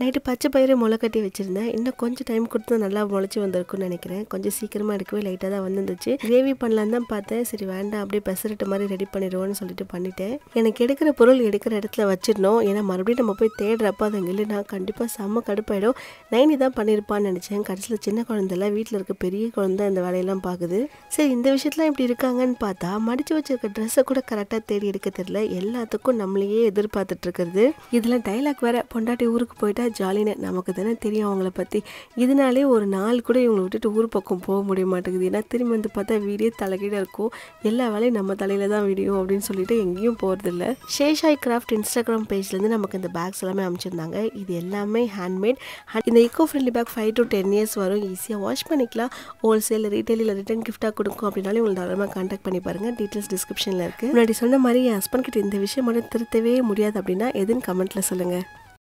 Night பச்சை பயிரை முளை கட்டி வச்சுருந்தேன். இன்னும் கொஞ்சம் டைம் கொடுத்து நல்லா முளைச்சி வந்திருக்குன்னு நினைக்கிறேன். கொஞ்சம் சீக்கிரமாக எடுக்கவே லைட்டாக தான் வந்துருந்துச்சு. கிரேவி பண்ணலான்னு தான் பார்த்தேன். சரி வேண்டாம், அப்படியே பெசரட்டு மாதிரி ரெடி பண்ணிடுவோன்னு சொல்லிட்டு பண்ணிட்டேன். எனக்கு எடுக்கிற பொருள் எடுக்கிற இடத்துல வச்சிடணும், ஏன்னா மறுபடியும் நம்ம போய் தேடுறப்ப அது இல்லை நான் கண்டிப்பாக செம்ம கடுப்பாயிடும். நைனி தான் பண்ணியிருப்பான்னு நினச்சேன். கடைசியில் சின்ன குழந்தைல வீட்டில் இருக்க பெரிய குழந்தை இந்த வேலையெல்லாம் பார்க்குது. சரி இந்த விஷயத்தெலாம் இப்படி இருக்காங்கன்னு பார்த்தா மடித்து வச்சிருக்க ட்ரெஸ்ஸை கூட கரெக்டாக தேடி எடுக்க தெரியல. எல்லாத்துக்கும் நம்மளையே எதிர்பார்த்துட்டு இருக்கிறது. இதில் டைலாக் வேற, பொண்டாட்டி ஊருக்கு போயிட்டா ஜாலின்னு. நமக்கு தானே தெரியும் அவங்கள பற்றி. இதனாலே ஒரு நாள் கூட இவங்களை விட்டுட்டு ஊர் பக்கம் போக முடிய மாட்டேங்குது. ஏன்னா திரும்பி வந்து பார்த்தா வீடே தலைகீழாக இருக்கும், எல்லா வேலையும் நம்ம தலையில் தான் விடியும் அப்படின்னு சொல்லிட்டு எங்கேயும் போகிறதில்ல. சேஷாய் கிராஃப்ட் இன்ஸ்டாகிராம் பேஜ்லேருந்து நமக்கு இந்த பேக்ஸ் எல்லாமே அனுப்பிச்சிருந்தாங்க. இது எல்லாமே ஹேண்ட்மேட். இந்த eco friendly bag 5 to 10 years வரும். ஈஸியாக வாஷ் பண்ணிக்கலாம். ஹோல்சேல் ரீட்டைல் இல்லை ரிட்டர்ன் கிஃப்டாக கொடுக்கும் அப்படின்னாலும் உங்களுக்கு தாராளமாக கான்டாக்ட் பண்ணி பாருங்கள். டீட்டெயில்ஸ் டிஸ்கிரிப்ஷனில் இருக்குது. முன்னாடி சொன்ன மாதிரி என் ஹஸ்பண்ட் கிட்ட இந்த விஷயம் மட்டும் திருத்தவே முடியாது அப்படின்னா எதுன்னு கமெண்ட்டில் சொல்லுங்கள்.